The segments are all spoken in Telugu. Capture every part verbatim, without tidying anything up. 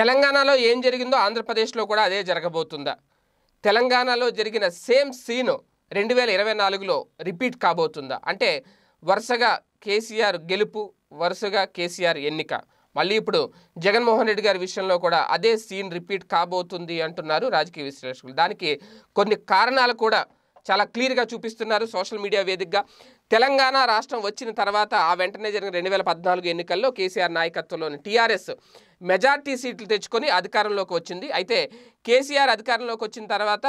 తెలంగాణలో ఏం జరిగిందో ఆంధ్రప్రదేశ్లో కూడా అదే జరగబోతుందా? తెలంగాణలో జరిగిన సేమ్ సీను రెండు వేల ఇరవై నాలుగులో రిపీట్ కాబోతుందా? అంటే వరుసగా కేసీఆర్ గెలుపు, వరుసగా కేసీఆర్ ఎన్నిక, మళ్ళీ ఇప్పుడు జగన్మోహన్ రెడ్డి గారి విషయంలో కూడా అదే సీన్ రిపీట్ కాబోతుంది అంటున్నారు రాజకీయ విశ్లేషకులు. దానికి కొన్ని కారణాలు కూడా చాలా క్లియర్గా చూపిస్తున్నారు సోషల్ మీడియా వేదికగా. తెలంగాణ రాష్ట్రం వచ్చిన తర్వాత ఆ వెంటనే జరిగిన రెండు వేల పద్నాలుగు ఎన్నికల్లో కేసీఆర్ నాయకత్వంలోని టీఆర్ఎస్ మెజార్టీ సీట్లు తెచ్చుకొని అధికారంలోకి వచ్చింది. అయితే కేసీఆర్ అధికారంలోకి వచ్చిన తర్వాత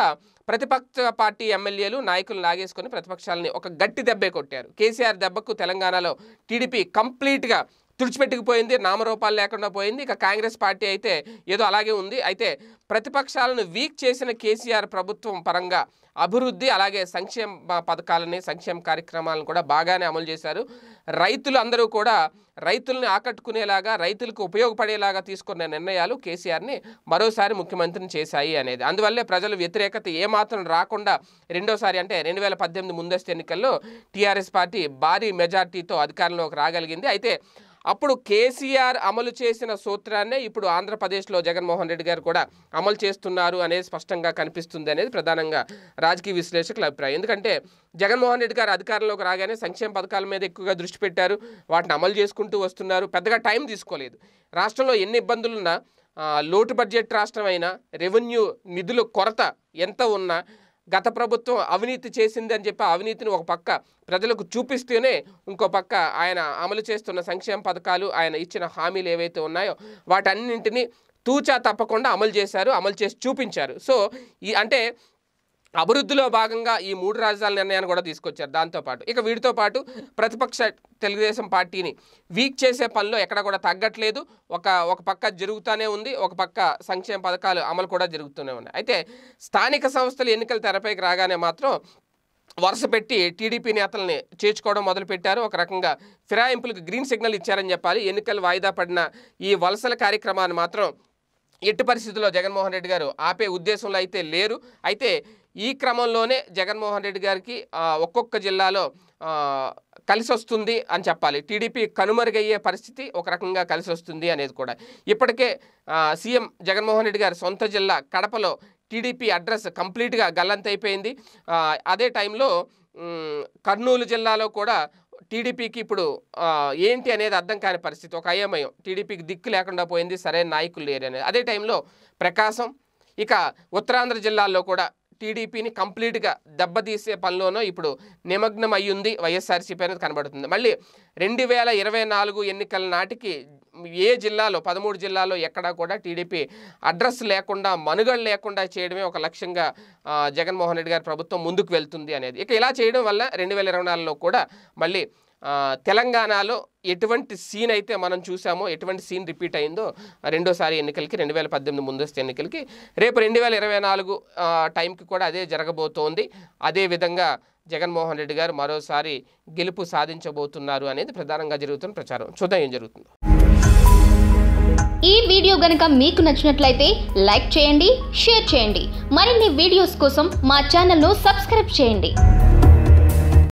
ప్రతిపక్ష పార్టీ ఎమ్మెల్యేలు నాయకులు లాగేసుకొని ప్రతిపక్షాలని ఒక గట్టి దెబ్బే కొట్టారు. కేసీఆర్ దెబ్బకు తెలంగాణలో టీడీపీ కంప్లీట్గా తుడిచిపెట్టుకుపోయింది, నామరూపాలు లేకుండా పోయింది. ఇక కాంగ్రెస్ పార్టీ అయితే ఏదో అలాగే ఉంది. అయితే ప్రతిపక్షాలను వీక్ చేసిన కేసీఆర్ ప్రభుత్వం పరంగా అభివృద్ధి అలాగే సంక్షేమ పథకాలని, సంక్షేమ కార్యక్రమాలను కూడా బాగానే అమలు చేశారు. రైతులు అందరూ కూడా రైతుల్ని ఆకట్టుకునేలాగా, రైతులకు ఉపయోగపడేలాగా తీసుకున్న నిర్ణయాలు కేసీఆర్ని మరోసారి ముఖ్యమంత్రిని చేశాయి అనేది. అందువల్లే ప్రజల వ్యతిరేకత ఏమాత్రం రాకుండా రెండోసారి అంటే రెండు వేల పద్దెనిమిది ముందస్తు ఎన్నికల్లో టీఆర్ఎస్ పార్టీ భారీ మెజార్టీతో అధికారంలోకి రాగలిగింది. అయితే అప్పుడు కేసీఆర్ అమలు చేసిన సూత్రాన్నే ఇప్పుడు ఆంధ్రప్రదేశ్లో జగన్మోహన్ రెడ్డి గారు కూడా అమలు చేస్తున్నారు అనేది స్పష్టంగా కనిపిస్తుంది అనేది ప్రధానంగా రాజకీయ విశ్లేషకుల అభిప్రాయం. ఎందుకంటే జగన్మోహన్ రెడ్డి గారు అధికారంలోకి రాగానే సంక్షేమ పథకాల మీద ఎక్కువగా దృష్టి పెట్టారు, వాటిని అమలు చేసుకుంటూ వస్తున్నారు, పెద్దగా టైం తీసుకోలేదు. రాష్ట్రంలో ఎన్ని ఇబ్బందులున్నా, లోటు బడ్జెట్ రాష్ట్రం అయినా, రెవెన్యూ నిధుల కొరత ఎంత ఉన్నా, గత ప్రభుత్వం అవినీతి చేసింది అని చెప్పి అవినీతిని ఒక పక్క ప్రజలకు చూపిస్తూనే ఇంకో పక్క ఆయన అమలు చేస్తున్న సంక్షేమ పథకాలు, ఆయన ఇచ్చిన హామీలు ఏవైతే ఉన్నాయో వాటన్నింటినీ తూచా తప్పకుండా అమలు చేశారు, అమలు చేసి చూపించారు. సో ఈ అంటే అభివృద్ధిలో భాగంగా ఈ మూడు రాజధానుల నిర్ణయాన్ని కూడా తీసుకొచ్చారు. దాంతోపాటు ఇక వీటితో పాటు ప్రతిపక్ష తెలుగుదేశం పార్టీని వీక్ చేసే పనిలో ఎక్కడ కూడా తగ్గట్లేదు. ఒక ఒక పక్క జరుగుతూనే ఉంది, ఒక పక్క సంక్షేమ పథకాలు అమలు కూడా జరుగుతూనే ఉన్నాయి. అయితే స్థానిక సంస్థలు ఎన్నికల తెరపైకి రాగానే మాత్రం వరుస పెట్టి టీడీపీ నేతల్ని చేర్చుకోవడం మొదలుపెట్టారు. ఒక రకంగా ఫిరాయింపులకు గ్రీన్ సిగ్నల్ ఇచ్చారని చెప్పాలి. ఎన్నికలు వాయిదా పడిన ఈ వలసల కార్యక్రమాన్ని మాత్రం ఎట్టి పరిస్థితుల్లో జగన్మోహన్ రెడ్డి గారు ఆపే ఉద్దేశంలో అయితే లేరు. అయితే ఈ క్రమంలోనే జగన్మోహన్ రెడ్డి గారికి ఒక్కొక్క జిల్లాలో కలిసి వస్తుంది అని చెప్పాలి. టీడీపీ కనుమరుగయ్యే పరిస్థితి ఒక రకంగా కలిసి వస్తుంది అనేది కూడా. ఇప్పటికే సీఎం జగన్మోహన్ రెడ్డి గారి సొంత జిల్లా కడపలో టీడీపీ అడ్రస్ కంప్లీట్గా గల్లంతైపోయింది. అదే టైంలో కర్నూలు జిల్లాలో కూడా టీడీపీకి ఇప్పుడు ఏంటి అనేది అర్థం కాని పరిస్థితి, ఒక అయోమయం. టీడీపీకి దిక్కు లేకుండా పోయింది, సరైన నాయకులు లేరు అనేది. అదే టైంలో ప్రకాశం, ఇక ఉత్తరాంధ్ర జిల్లాల్లో కూడా టీడీపీని కంప్లీట్గా దెబ్బతీసే పనిలోనూ ఇప్పుడు నిమగ్నం అయ్యింది వైఎస్ఆర్సీపీ అనేది కనబడుతుంది. మళ్ళీ రెండు వేల ఇరవై నాలుగు ఎన్నికల నాటికి ఏ జిల్లాలో, పదమూడు జిల్లాలో ఎక్కడా కూడా టీడీపీ అడ్రస్ లేకుండా, మనుగడ లేకుండా చేయడమే ఒక లక్ష్యంగా జగన్మోహన్ రెడ్డి గారి ప్రభుత్వం ముందుకు వెళ్తుంది అనేది. ఇక ఇలా చేయడం వల్ల రెండు వేల ఇరవై నాలుగులో కూడా మళ్ళీ తెలంగాణలో ఎటువంటి సీన్ అయితే మనం చూసామో, ఎటువంటి సీన్ రిపీట్ అయిందో రెండోసారి ఎన్నికలకి, రెండు వేల పద్దెనిమిది ముందస్తు ఎన్నికలకి, రేపు రెండు వేల ఇరవై నాలుగు టైంకి కూడా అదే జరగబోతోంది. అదేవిధంగా జగన్మోహన్ రెడ్డి గారు మరోసారి గెలుపు సాధించబోతున్నారు అనేది ప్రధానంగా జరుగుతున్న ప్రచారం. చూద్దాం ఏం జరుగుతుంది. ఈ వీడియో గనక మీకు నచ్చినట్లయితే లైక్ చేయండి, షేర్ చేయండి. మరిన్ని వీడియోస్ కోసం మా ఛానల్ను సబ్స్క్రైబ్ చేయండి.